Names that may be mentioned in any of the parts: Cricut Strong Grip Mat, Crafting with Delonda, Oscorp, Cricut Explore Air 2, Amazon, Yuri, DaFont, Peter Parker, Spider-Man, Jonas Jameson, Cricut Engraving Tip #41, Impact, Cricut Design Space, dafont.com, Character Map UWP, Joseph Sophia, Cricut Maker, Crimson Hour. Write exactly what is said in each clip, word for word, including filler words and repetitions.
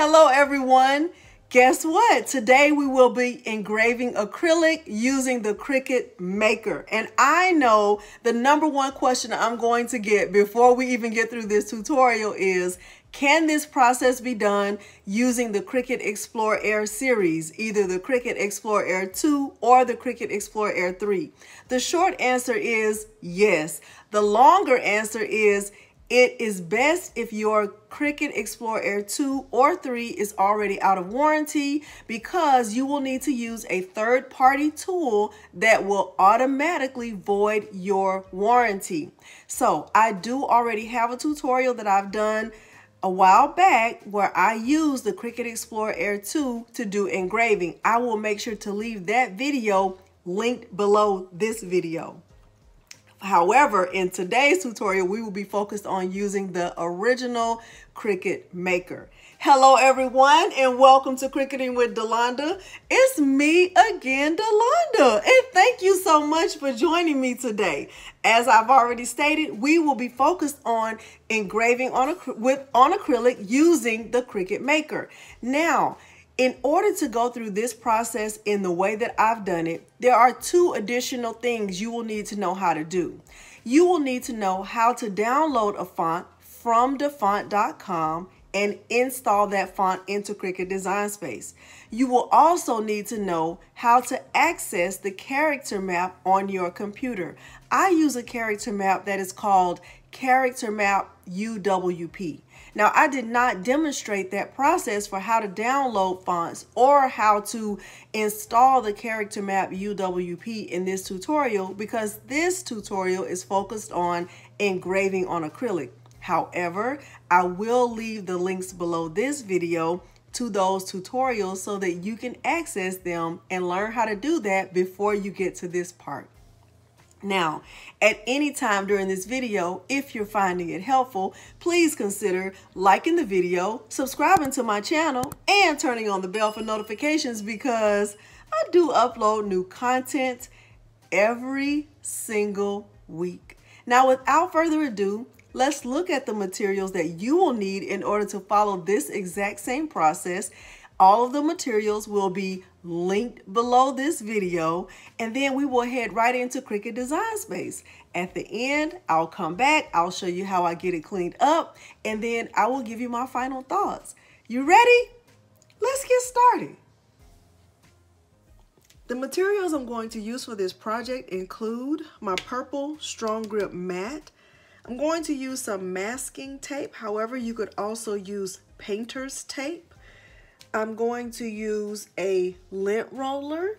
Hello everyone, guess what? Today we will be engraving acrylic using the Cricut Maker. And I know the number one question I'm going to get before we even get through this tutorial is, can this process be done using the Cricut Explore Air series, either the Cricut Explore Air two or the Cricut Explore Air three? The short answer is yes. The longer answer is it is best if your Cricut Explore Air two or three is already out of warranty, because you will need to use a third-party tool that will automatically void your warranty. So I do already have a tutorial that I've done a while back where I used the Cricut Explore Air two to do engraving. I will make sure to leave that video linked below this video. However, in today's tutorial, we will be focused on using the original Cricut Maker. Hello, everyone, and welcome to Cricutting with Delonda. It's me again, Delonda, and thank you so much for joining me today. As I've already stated, we will be focused on engraving on, ac with, on acrylic using the Cricut Maker. Now, in order to go through this process in the way that I've done it, there are two additional things you will need to know how to do. You will need to know how to download a font from dafont dot com and install that font into Cricut Design Space. You will also need to know how to access the character map on your computer. I use a character map that is called Character Map U W P. Now, I did not demonstrate that process for how to download fonts or how to install the Character Map U W P in this tutorial, because this tutorial is focused on engraving on acrylic. However, I will leave the links below this video to those tutorials so that you can access them and learn how to do that before you get to this part. Now, at any time during this video, if you're finding it helpful, please consider liking the video, subscribing to my channel, and turning on the bell for notifications, because I do upload new content every single week. Now, without further ado, let's look at the materials that you will need in order to follow this exact same process. All of the materials will be linked below this video, and then we will head right into Cricut Design Space. At the end, I'll come back, I'll show you how I get it cleaned up, and then I will give you my final thoughts. You ready? Let's get started. The materials I'm going to use for this project include my purple Strong Grip Mat. I'm going to use some masking tape. However, you could also use painter's tape. I'm going to use a lint roller.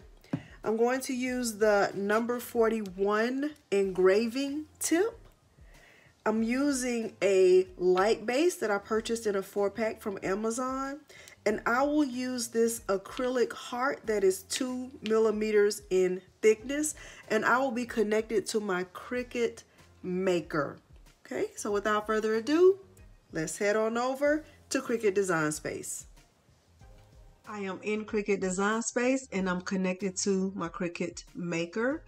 I'm going to use the number forty-one engraving tip. I'm using a light base that I purchased in a four pack from Amazon. And I will use this acrylic heart that is two millimeters in thickness. And I will be connected to my Cricut Maker. Okay, so without further ado, let's head on over to Cricut Design Space. I am in Cricut Design Space and I'm connected to my Cricut Maker.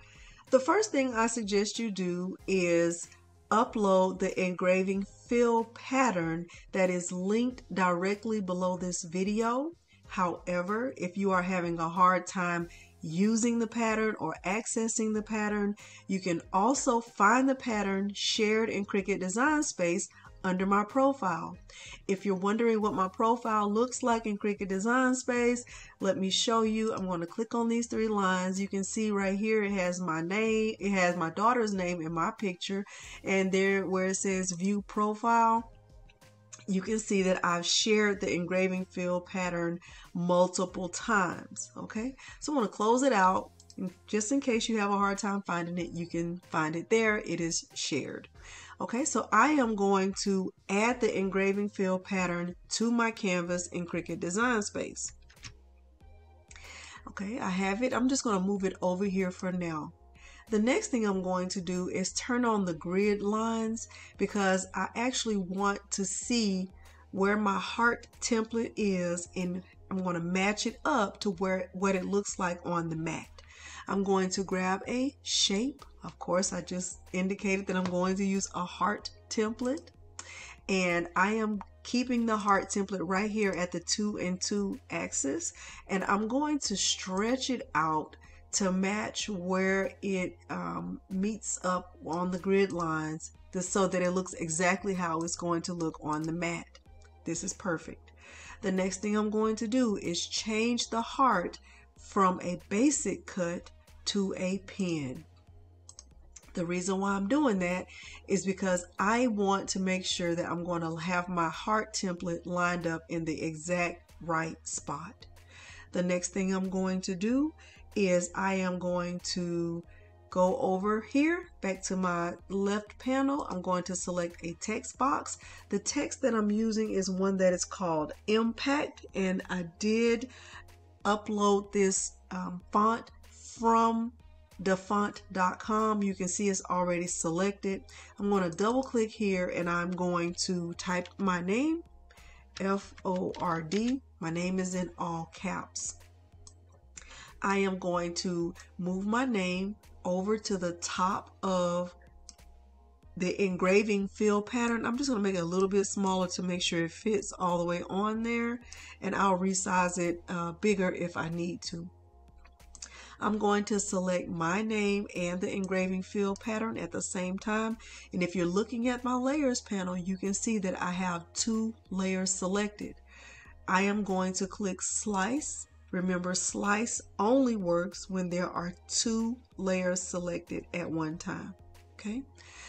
The first thing I suggest you do is upload the engraving fill pattern that is linked directly below this video. However, if you are having a hard time using the pattern or accessing the pattern, you can also find the pattern shared in Cricut Design Space under my profile. If you're wondering what my profile looks like in Cricut Design Space, let me show you. I'm going to click on these three lines. You can see right here it has my name, it has my daughter's name and my picture, and there where it says view profile, you can see that I've shared the engraving fill pattern multiple times. Okay, so I'm going to close it out. Just in case you have a hard time finding it, you can find it there. It is shared. Okay, so I am going to add the engraving fill pattern to my canvas in Cricut Design Space. Okay, I have it. I'm just going to move it over here for now. The next thing I'm going to do is turn on the grid lines, because I actually want to see where my heart template is, and I'm going to match it up to where what it looks like on the mat. I'm going to grab a shape. Of course, I just indicated that I'm going to use a heart template. and I am keeping the heart template right here at the two and two axis, and I'm going to stretch it out to match where it um, meets up on the grid lines, just so that it looks exactly how it's going to look on the mat. This is perfect. The next thing I'm going to do is change the heart from a basic cut to a pin. The reason why I'm doing that is because I want to make sure that I'm going to have my heart template lined up in the exact right spot. The next thing I'm going to do is I am going to go over here back to my left panel. I'm going to select a text box. The text that I'm using is one that is called Impact, and I did upload this um, font from da font dot com. You can see it's already selected. I'm going to double click here and I'm going to type my name, F O R D. My name is in all caps. I am going to move my name over to the top of the engraving fill pattern. I'm just going to make it a little bit smaller to make sure it fits all the way on there, and I'll resize it uh, bigger if I need to. I'm going to select my name and the engraving fill pattern at the same time. And if you're looking at my layers panel, you can see that I have two layers selected. I am going to click slice. Remember, slice only works when there are two layers selected at one time. Okay,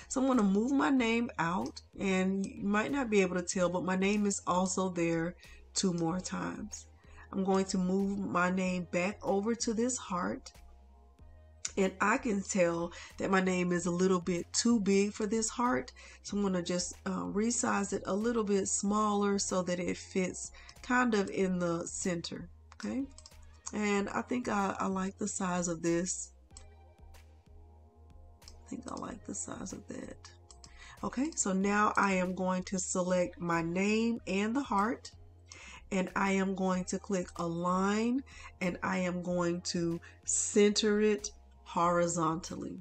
so I'm going to move my name out, and you might not be able to tell, but my name is also there two more times. I'm going to move my name back over to this heart, and I can tell that my name is a little bit too big for this heart, so I'm going to just uh, resize it a little bit smaller so that it fits kind of in the center. Okay, and I think I, I like the size of this. I think I like the size of that. Okay, so now I am going to select my name and the heart, and I am going to click align, and I am going to center it horizontally.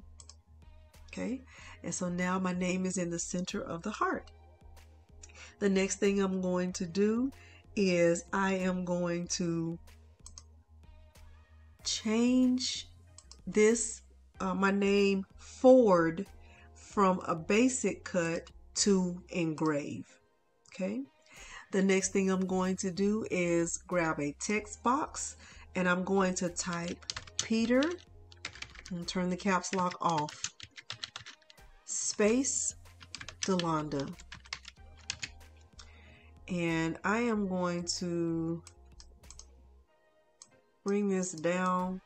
Okay, and so now my name is in the center of the heart. The next thing I'm going to do is I am going to change this, uh, my name Ford, from a basic cut to engrave. Okay, the next thing I'm going to do is grab a text box, and I'm going to type Peter, and turn the caps lock off, space, Delonda. And I am going to bring this down.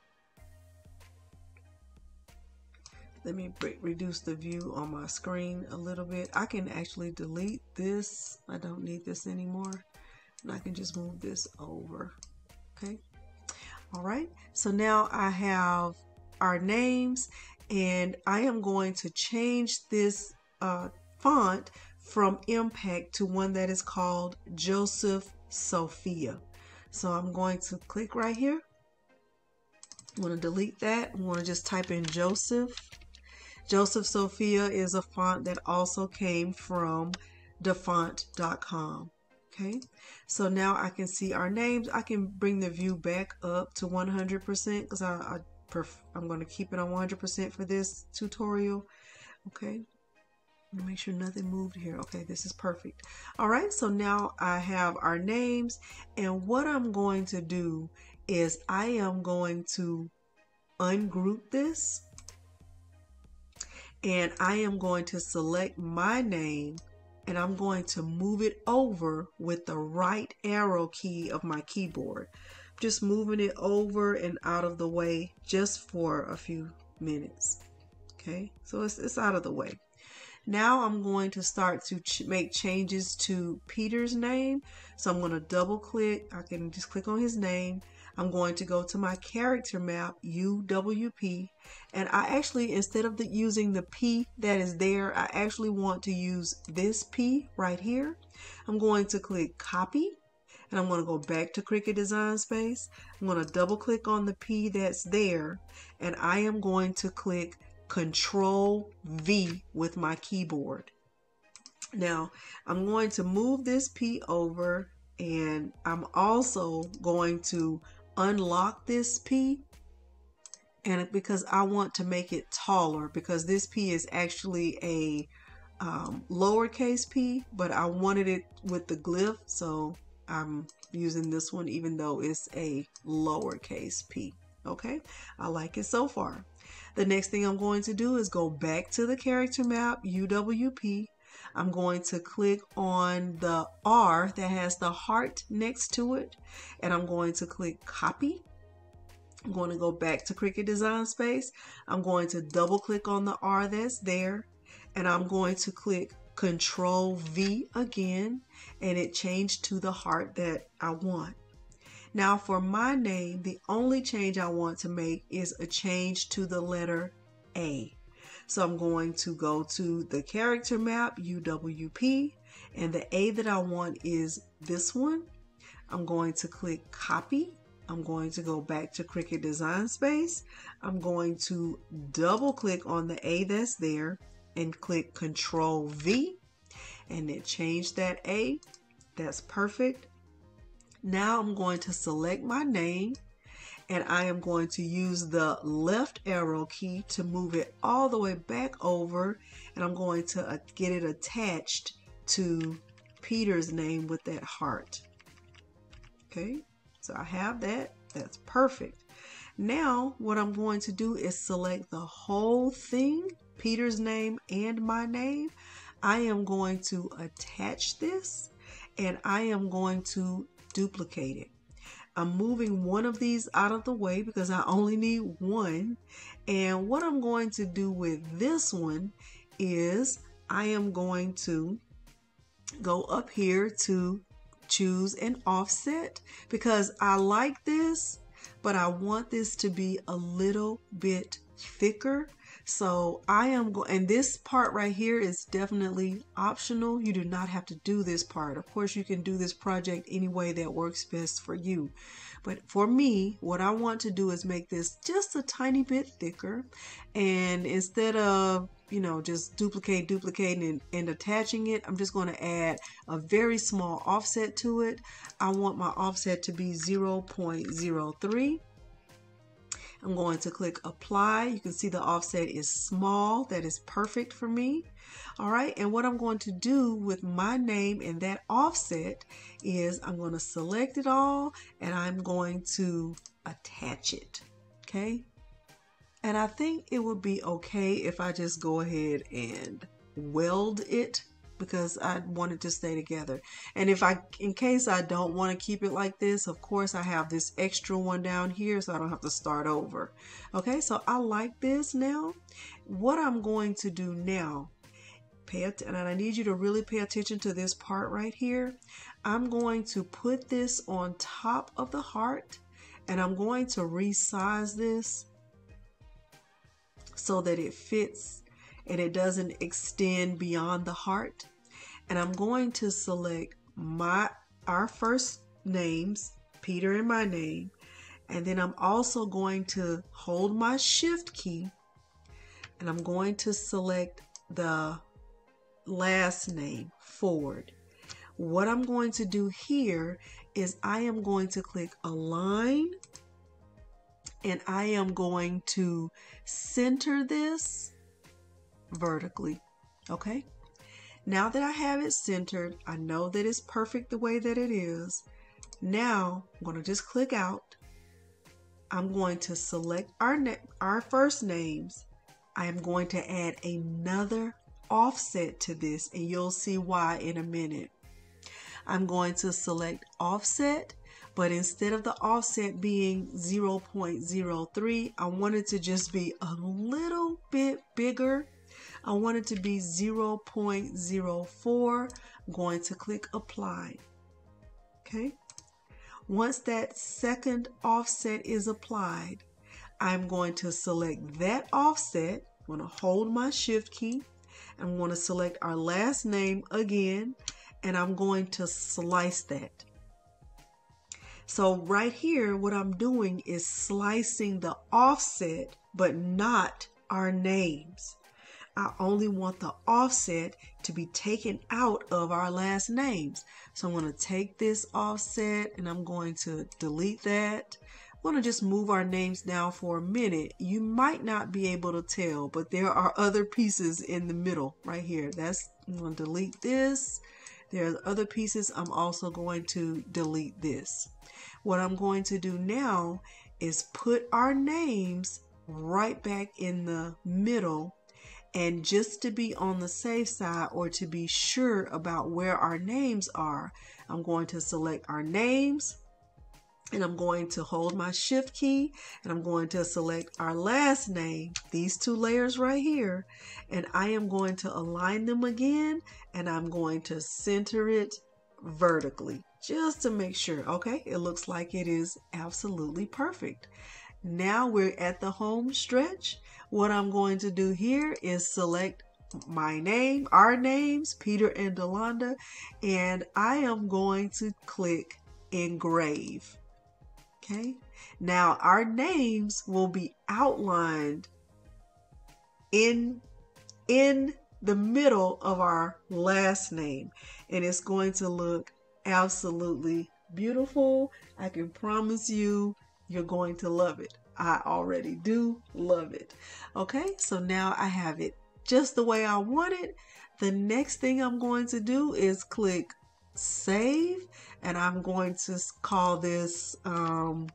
Let me reduce the view on my screen a little bit. I can actually delete this. I don't need this anymore. And I can just move this over. Okay. All right. So now I have our names, and I am going to change this uh, font from Impact to one that is called Joseph Sophia. So I'm going to click right here. I'm going to delete that. I'm going to just type in Joseph. Joseph Sophia is a font that also came from da font dot com. Okay, so now I can see our names. I can bring the view back up to one hundred percent because I, I pref I'm going to keep it on one hundred percent for this tutorial. Okay. Make sure nothing moved here. Okay, this is perfect. All right, so now I have our names, and what I'm going to do is I am going to ungroup this, and I am going to select my name, and I'm going to move it over with the right arrow key of my keyboard. Just moving it over and out of the way just for a few minutes. Okay, so it's, it's out of the way. Now I'm going to start to ch make changes to Peter's name. So I'm going to double click. I can just click on his name. I'm going to go to my Character Map U W P. And I actually, instead of the, using the P that is there, I actually want to use this P right here. I'm going to click copy. And I'm going to go back to Cricut Design Space. I'm going to double click on the P that's there. And I am going to click Control V with my keyboard. Now I'm going to move this P over, and I'm also going to unlock this P, and because I want to make it taller, because this P is actually a um, lowercase p, but I wanted it with the glyph, so I'm using this one even though it's a lowercase p. Okay, I like it so far. The next thing I'm going to do is go back to the Character Map U W P. I'm going to click on the R that has the heart next to it, and I'm going to click copy. I'm going to go back to Cricut Design Space. I'm going to double click on the R that's there, and I'm going to click Control V again, and it changed to the heart that I want. Now for my name, the only change I want to make is a change to the letter A. So I'm going to go to the Character Map U W P, and the A that I want is this one. I'm going to click copy. I'm going to go back to Cricut Design Space. I'm going to double click on the A that's there and click Control V, and it changed that A. That's perfect. Now I'm going to select my name, and I am going to use the left arrow key to move it all the way back over, and I'm going to get it attached to Peter's name with that heart. Okay, so I have that. That's perfect. Now what I'm going to do is select the whole thing, Peter's name and my name. I am going to attach this, and I am going to duplicate it. I'm moving one of these out of the way because I only need one. And what I'm going to do with this one is I am going to go up here to choose an offset, because I like this, but I want this to be a little bit thicker. So I am going, and this part right here is definitely optional. You do not have to do this part. Of course, you can do this project any way that works best for you. But for me, what I want to do is make this just a tiny bit thicker. And instead of, you know, just duplicate, duplicating and, and attaching it, I'm just going to add a very small offset to it. I want my offset to be zero point zero three. I'm going to click apply. You can see the offset is small. That is perfect for me. All right, and what I'm going to do with my name and that offset is I'm going to select it all, and I'm going to attach it. Okay, and I think it would be okay if I just go ahead and weld it, because I want it to stay together. And if I, in case I don't want to keep it like this, of course I have this extra one down here, so I don't have to start over. Okay, so I like this now. What I'm going to do now, pay attention, and I need you to really pay attention to this part right here. I'm going to put this on top of the heart, and I'm going to resize this so that it fits and it doesn't extend beyond the heart. And I'm going to select my our first names, Peter and my name, and then I'm also going to hold my shift key, and I'm going to select the last name, Ford. What I'm going to do here is I am going to click align, and I am going to center this vertically. Okay, now that I have it centered, I know that it's perfect the way that it is. Now I'm going to just click out. I'm going to select our our first names. I am going to add another offset to this, and you'll see why in a minute. I'm going to select offset, but instead of the offset being zero point zero three, I want it to just be a little bit bigger. I want it to be zero point zero four. I'm going to click apply. Okay. Once that second offset is applied, I'm going to select that offset. I'm going to hold my shift key. I'm going to select our last name again, and I'm going to slice that. So right here, what I'm doing is slicing the offset, but not our names. I only want the offset to be taken out of our last names. So I'm going to take this offset and I'm going to delete that. I'm going to just move our names down for a minute. You might not be able to tell, but there are other pieces in the middle right here. That's, I'm going to delete this. There's other pieces. I'm also going to delete this. What I'm going to do now is put our names right back in the middle, and just to be on the safe side or to be sure about where our names are, I'm going to select our names and I'm going to hold my shift key and I'm going to select our last name, these two layers right here, and I am going to align them again and I'm going to center it vertically just to make sure. Okay, it looks like it is absolutely perfect. Now we're at the home stretch. What I'm going to do here is select my name, our names, Peter and Delonda, and I am going to click Engrave. Okay, now our names will be outlined in, in the middle of our last name, and it's going to look absolutely beautiful. I can promise you, you're going to love it. I already do love it. Okay, so now I have it just the way I want it. The next thing I'm going to do is click save, and I'm going to call this um,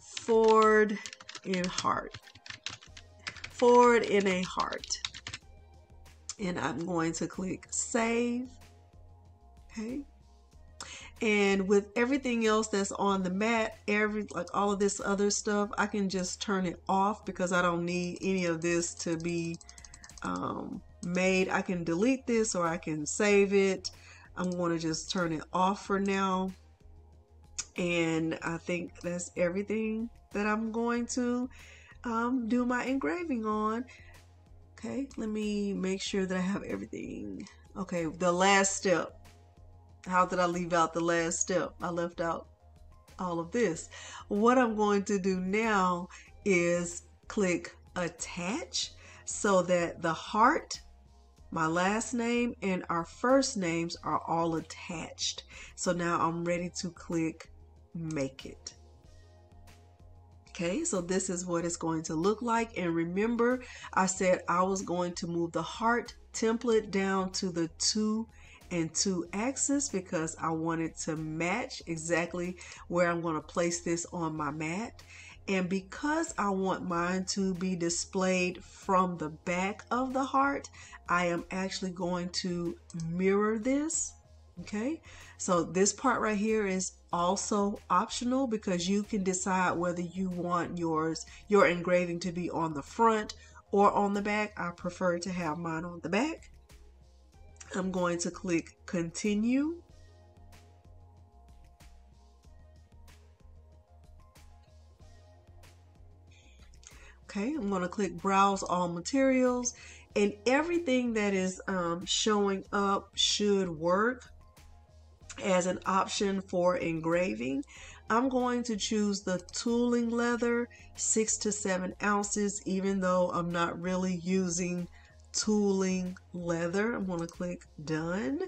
forward in heart. Forward in a heart. And I'm going to click save. Okay. And with everything else that's on the mat, every like all of this other stuff, I can just turn it off because I don't need any of this to be um, made. I can delete this or I can save it. I'm going to just turn it off for now. And I think that's everything that I'm going to um, do my engraving on. Okay, let me make sure that I have everything. Okay, the last step. How did I leave out the last step? I left out all of this. What I'm going to do now is click attach so that the heart, my last name, and our first names are all attached. So now I'm ready to click make it. Okay, so this is what it's going to look like. And remember, I said I was going to move the heart template down to the two and two axis because I wanted to match exactly where I'm going to place this on my mat. And because I want mine to be displayed from the back of the heart, I am actually going to mirror this. Okay, so this part right here is also optional because you can decide whether you want yours, your engraving to be on the front or on the back. I prefer to have mine on the back. I'm going to click continue. Okay, I'm going to click browse all materials, and everything that is um, showing up should work as an option for engraving. I'm going to choose the tooling leather, six to seven ounces, even though I'm not really using tooling leather. I'm going to click done,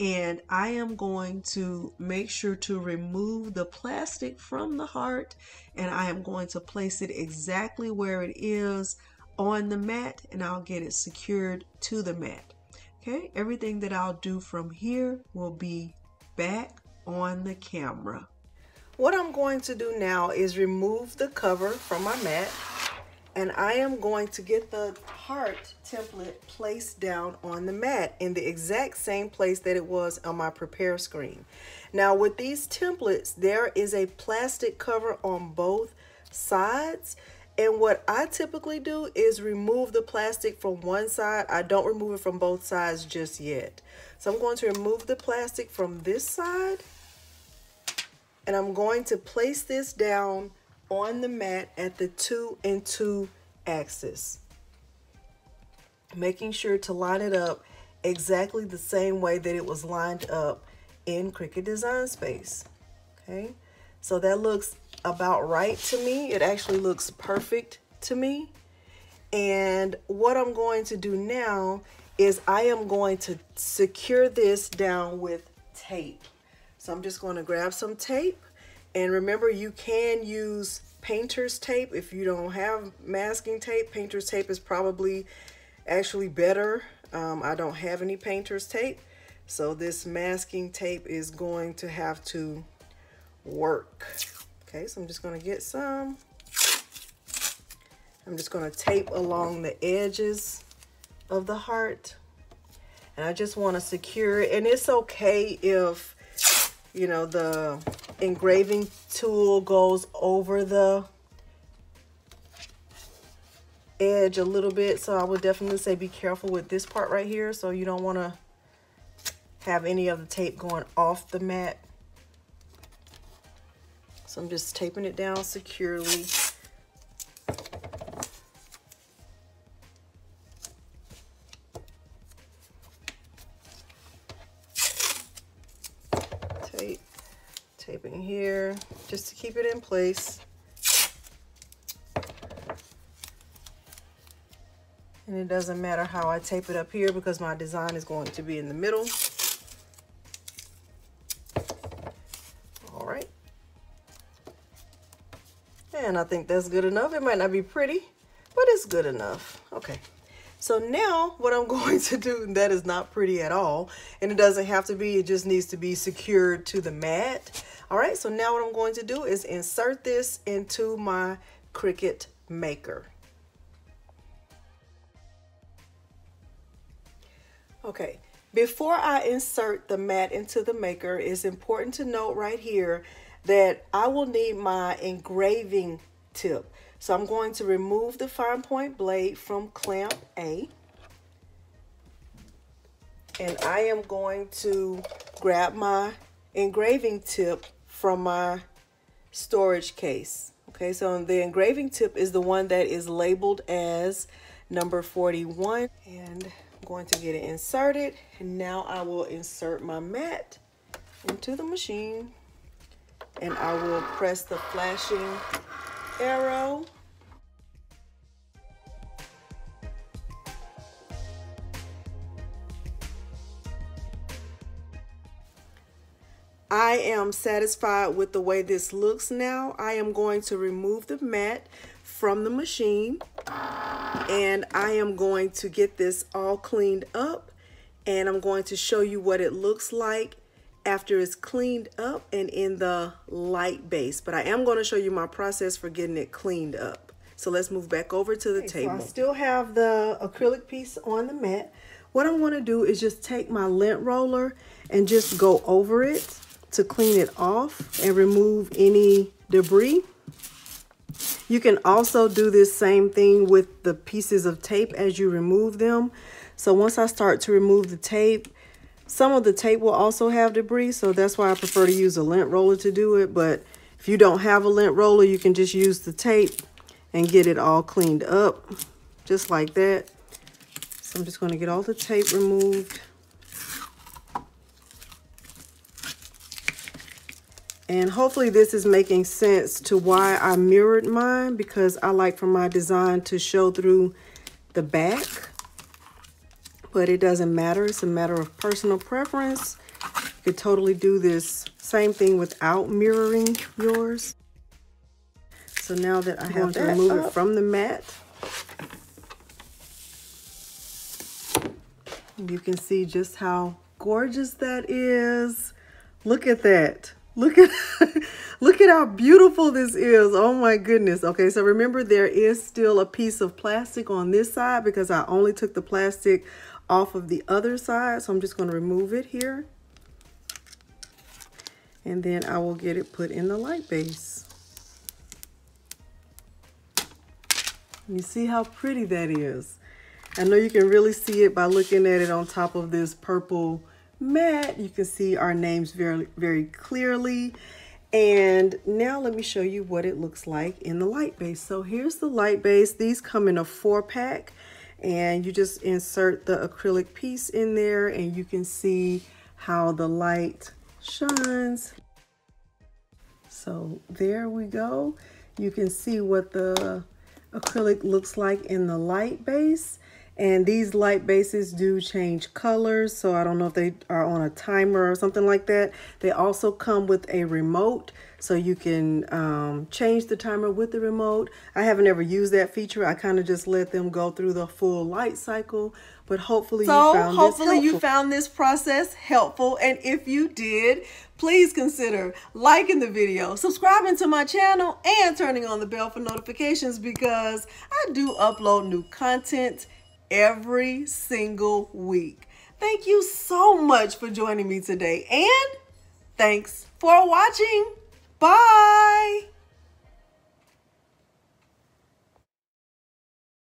and I am going to make sure to remove the plastic from the heart, and I am going to place it exactly where it is on the mat, and I'll get it secured to the mat. Okay, everything that I'll do from here will be back on the camera. What I'm going to do now is remove the cover from my mat, and I am going to get the heart template placed down on the mat in the exact same place that it was on my prepare screen. Now with these templates, there is a plastic cover on both sides. And what I typically do is remove the plastic from one side. I don't remove it from both sides just yet. So I'm going to remove the plastic from this side, and I'm going to place this down on the mat at the two and two axis, making sure to line it up exactly the same way that it was lined up in Cricut Design Space. Okay, so that looks about right to me. It actually looks perfect to me. And what I'm going to do now is I am going to secure this down with tape. So I'm just going to grab some tape. And remember, you can use painter's tape. If you don't have masking tape, painter's tape is probably actually better. Um, I don't have any painter's tape. So this masking tape is going to have to work. Okay, so I'm just going to get some. I'm just going to tape along the edges of the heart. And I just want to secure it. And it's okay if, you know, the engraving tool goes over the edge a little bit. So I would definitely say be careful with this part right here. So you don't want to have any of the tape going off the mat. So I'm just taping it down securely. Tape, taping here just to keep it in place. And it doesn't matter how I tape it up here because my design is going to be in the middle. And I think that's good enough. It might not be pretty, but it's good enough. Okay, so now what I'm going to do, and that is not pretty at all, and it doesn't have to be, it just needs to be secured to the mat. All right, so now what I'm going to do is insert this into my Cricut Maker. Okay, before I insert the mat into the Maker, it's important to note right here that I will need my engraving tip. So I'm going to remove the fine point blade from clamp A. And I am going to grab my engraving tip from my storage case. Okay, so the engraving tip is the one that is labeled as number forty-one. And I'm going to get it inserted. And now I will insert my mat into the machine. And I will press the flashing arrow. I am satisfied with the way this looks now. I am going to remove the mat from the machine, and I am going to get this all cleaned up, and I'm going to show you what it looks like after it's cleaned up and in the light base. But I am going to show you my process for getting it cleaned up. So let's move back over to the okay, table. So I still have the acrylic piece on the mat. What I want to do is just take my lint roller and just go over it to clean it off and remove any debris. You can also do this same thing with the pieces of tape as you remove them. So once I start to remove the tape, some of the tape will also have debris, so that's why I prefer to use a lint roller to do it. But if you don't have a lint roller, you can just use the tape and get it all cleaned up, just like that. So I'm just going to get all the tape removed. And hopefully this is making sense to why I mirrored mine, because I like for my design to show through the back. But it doesn't matter. It's a matter of personal preference. You could totally do this same thing without mirroring yours. So now that I have to remove it from the mat, you can see just how gorgeous that is. Look at that. Look at look at how beautiful this is. Oh my goodness. Okay, so remember there is still a piece of plastic on this side because I only took the plastic off of the other side. So I'm just going to remove it here. And then I will get it put in the light base. You see how pretty that is. I know you can really see it by looking at it on top of this purple mat. You can see our names very, very clearly. And now let me show you what it looks like in the light base. So here's the light base. These come in a four pack. And you just insert the acrylic piece in there and you can see how the light shines. So there we go. You can see what the acrylic looks like in the light base. And these light bases do change colors, so I don't know if they are on a timer or something like that. They also come with a remote, so you can um, change the timer with the remote. I haven't ever used that feature. I kind of just let them go through the full light cycle, but hopefully you found this helpful. So hopefully you found this process helpful, and if you did, please consider liking the video, subscribing to my channel, and turning on the bell for notifications, because I do upload new content every single week. Thank you so much for joining me today, and thanks for watching. Bye.